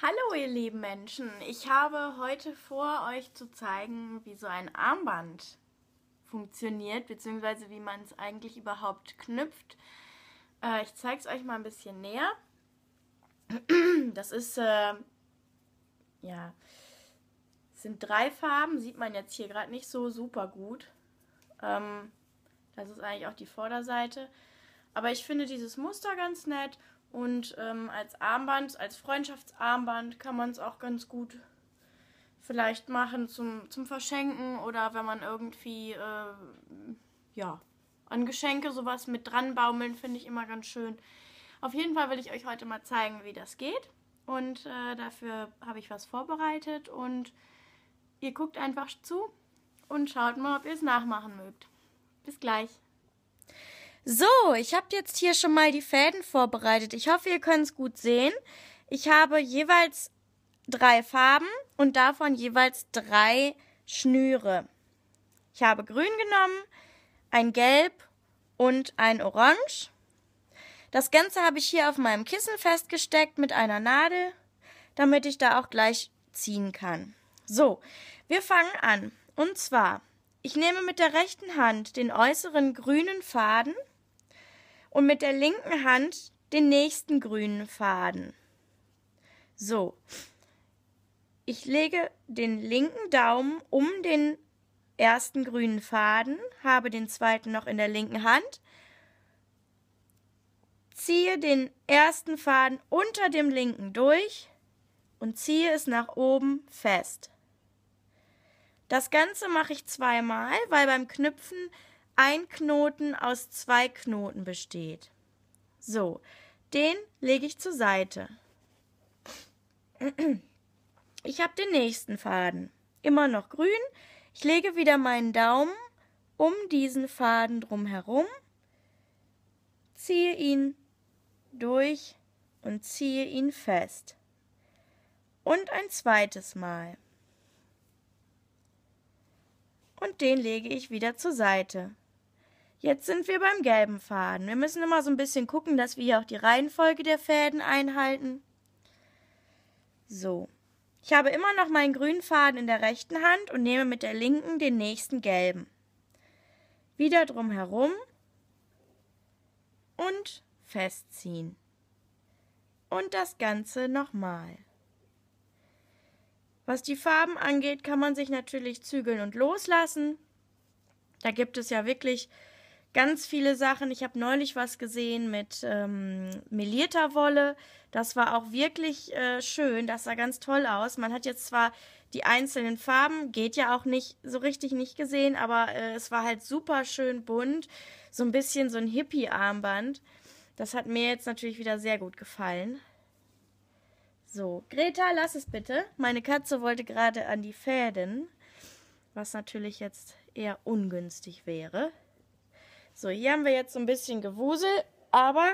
Hallo ihr lieben Menschen, ich habe heute vor, euch zu zeigen, wie so ein Armband funktioniert, beziehungsweise wie man es eigentlich überhaupt knüpft. Ich zeige es euch mal ein bisschen näher. Das ist, ja, sind drei Farben, sieht man jetzt hier gerade nicht so super gut. Das ist eigentlich auch die Vorderseite, aber ich finde dieses Muster ganz nett. Und als Armband, als Freundschaftsarmband kann man es auch ganz gut vielleicht machen zum Verschenken oder wenn man irgendwie ja, an Geschenke sowas mit dran baumeln, finde ich immer ganz schön. Auf jeden Fall will ich euch heute mal zeigen, wie das geht, und dafür habe ich was vorbereitet und ihr guckt einfach zu und schaut mal, ob ihr es nachmachen mögt. Bis gleich! So, ich habe jetzt hier schon mal die Fäden vorbereitet. Ich hoffe, ihr könnt es gut sehen. Ich habe jeweils drei Farben und davon jeweils drei Schnüre. Ich habe grün genommen, ein gelb und ein orange. Das Ganze habe ich hier auf meinem Kissen festgesteckt mit einer Nadel, damit ich da auch gleich ziehen kann. So, wir fangen an. Und zwar, ich nehme mit der rechten Hand den äußeren grünen Faden und mit der linken Hand den nächsten grünen Faden. So, ich lege den linken Daumen um den ersten grünen Faden, habe den zweiten noch in der linken Hand, ziehe den ersten Faden unter dem linken durch und ziehe es nach oben fest. Das Ganze mache ich zweimal, weil beim Knüpfen ein Knoten aus zwei Knoten besteht. So, den lege ich zur Seite. Ich habe den nächsten Faden, immer noch grün. Ich lege wieder meinen Daumen um diesen Faden drumherum, ziehe ihn durch und ziehe ihn fest. Und ein zweites Mal. Und den lege ich wieder zur Seite. Jetzt sind wir beim gelben Faden. Wir müssen immer so ein bisschen gucken, dass wir hier auch die Reihenfolge der Fäden einhalten. So. Ich habe immer noch meinen grünen Faden in der rechten Hand und nehme mit der linken den nächsten gelben. Wieder drum herum und festziehen. Und das Ganze nochmal. Was die Farben angeht, kann man sich natürlich zügeln und loslassen. Da gibt es ja wirklich ganz viele Sachen. Ich habe neulich was gesehen mit melierter Wolle. Das war auch wirklich schön. Das sah ganz toll aus. Man hat jetzt zwar die einzelnen Farben, geht ja auch nicht so richtig nicht gesehen, aber es war halt super schön bunt. So ein bisschen so ein Hippie-Armband. Das hat mir jetzt natürlich wieder sehr gut gefallen. So, Greta, lass es bitte. Meine Katze wollte gerade an die Fäden, was natürlich jetzt eher ungünstig wäre. So, hier haben wir jetzt so ein bisschen Gewusel, aber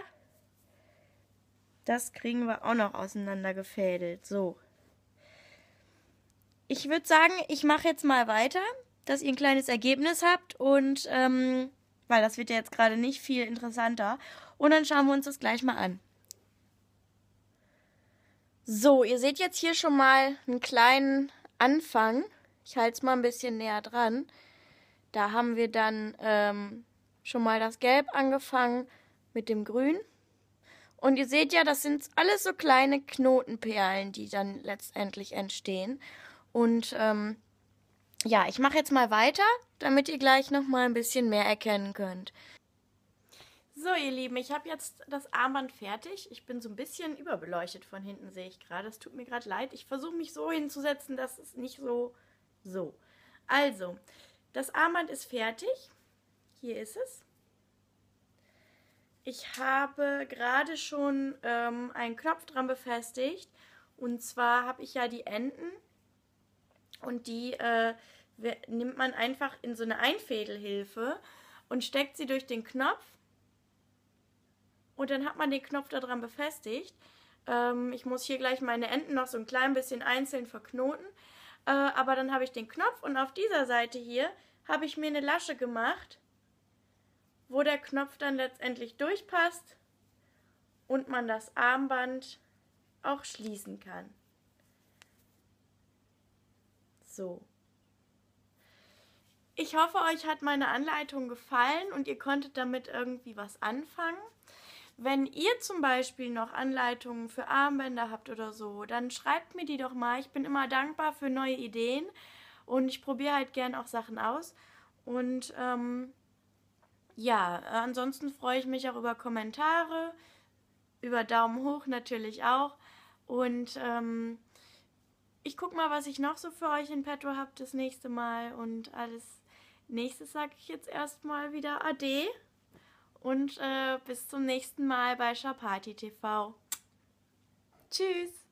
das kriegen wir auch noch auseinander gefädelt. So, ich würde sagen, ich mache jetzt mal weiter, dass ihr ein kleines Ergebnis habt und, weil das wird ja jetzt gerade nicht viel interessanter. Und dann schauen wir uns das gleich mal an. So, ihr seht jetzt hier schon mal einen kleinen Anfang. Ich halte es mal ein bisschen näher dran. Da haben wir dann schon mal das Gelb angefangen mit dem Grün. Und ihr seht ja, das sind alles so kleine Knotenperlen, die dann letztendlich entstehen. Und ja, ich mache jetzt mal weiter, damit ihr gleich nochmal ein bisschen mehr erkennen könnt. So, ihr Lieben, ich habe jetzt das Armband fertig. Ich bin so ein bisschen überbeleuchtet von hinten, sehe ich gerade. Das tut mir gerade leid. Ich versuche mich so hinzusetzen, dass es nicht so. Also, das Armband ist fertig. Hier ist es. Ich habe gerade schon einen Knopf dran befestigt. Und zwar habe ich ja die Enden. Und die nimmt man einfach in so eine Einfädelhilfe und steckt sie durch den Knopf. Und dann hat man den Knopf da dran befestigt. Ich muss hier gleich meine Enden noch so ein klein bisschen einzeln verknoten. Aber dann habe ich den Knopf und auf dieser Seite hier habe ich mir eine Lasche gemacht, wo der Knopf dann letztendlich durchpasst und man das Armband auch schließen kann. so. Ich hoffe, euch hat meine Anleitung gefallen und ihr konntet damit irgendwie was anfangen. Wenn ihr zum Beispiel noch Anleitungen für Armbänder habt oder so, dann schreibt mir die doch mal. Ich bin immer dankbar für neue Ideen und ich probiere halt gern auch Sachen aus. Und ja, ansonsten freue ich mich auch über Kommentare, über Daumen hoch natürlich auch. Und ich gucke mal, was ich noch so für euch in petto habe das nächste Mal. Und alles Nächstes sage ich jetzt erstmal wieder Ade. Und bis zum nächsten Mal bei Schaparty TV. Tschüss!